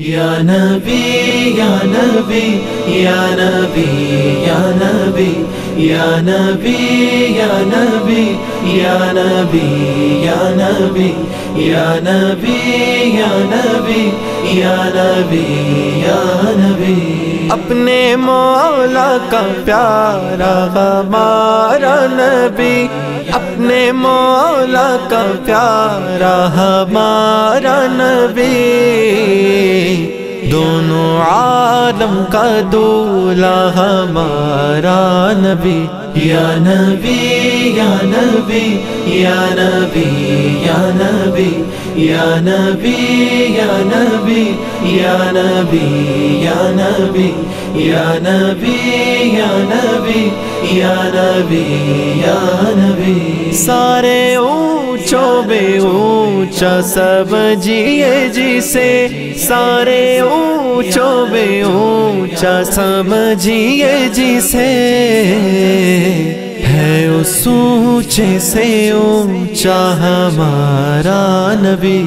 या नबी या नबी या नबी या नबी या नबी या नबी या नबी या नबी या नबी या नबी या नबी या नबी। अपने मौला का प्यारा हमारा नबी, अपने मौला का प्यारा हमारा नबी, दोनों आलम का दूल्हा हमारा नबी। या नबी या नबी या नबी या नबी या नबी या नबी या नबी या नबी या नबी या नबी या नबी या नबी। सारे ऊंचों में ऊंचा समझिए जिसे, सारे ऊंचों में ऊंचा समझिए जिसे, है उस ऊंचे से ऊंचा हमारा नबी।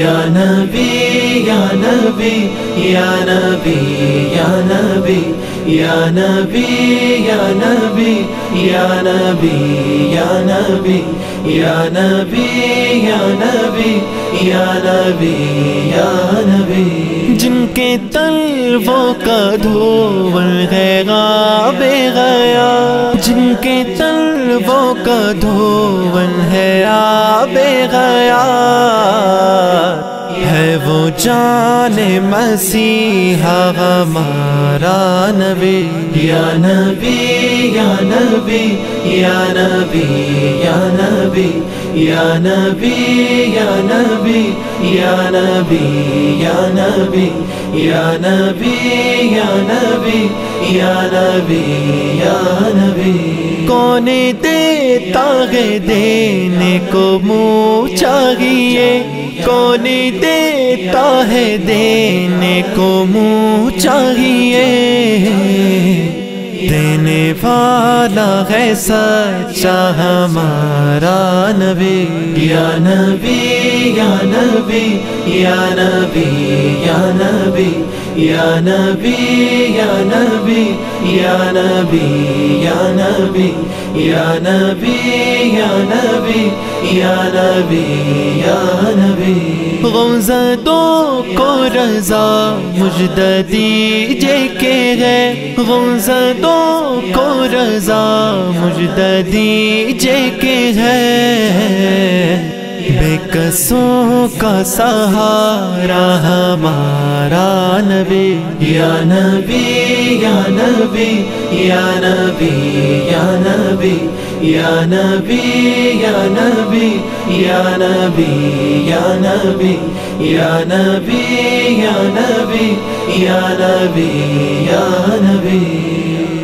या नबी या नबी या नबी या नबी या नबी या नबी या नबी या नबी या नबी या नबी या नबी या नबी। जिनके तलवों का धोवन है गाबे गया, जिनके तलवों का धोवन है आबे गया, है वो जाने मसीहा हमारा नबी। या नबी या नबी या नबी या नबी या नबी या नबी या नबी या नबी या नबी या नबी या नबी या नबी। कौन देता है देने को मुँह चाहिए, कौन देता है देने को मुँह चाहिए, देने वाला है सच्चा हमारा नबी। या नबी या नबी या नबी या नबी या नबी या नबी या नबी या नबी या नबी या नबी या नबी या नबी। गौज़-ए-दो को रज़ा मुजदा दीजिए के है, गौज़-ए-दो को रज़ा मुजदा दीजिए के है, बेकसों का सहारा हमारा नबी। या नबी या नबी या नबी या नबी या नबी या नबी या नबी या नबी या नबी या नबी या नबी या नबी।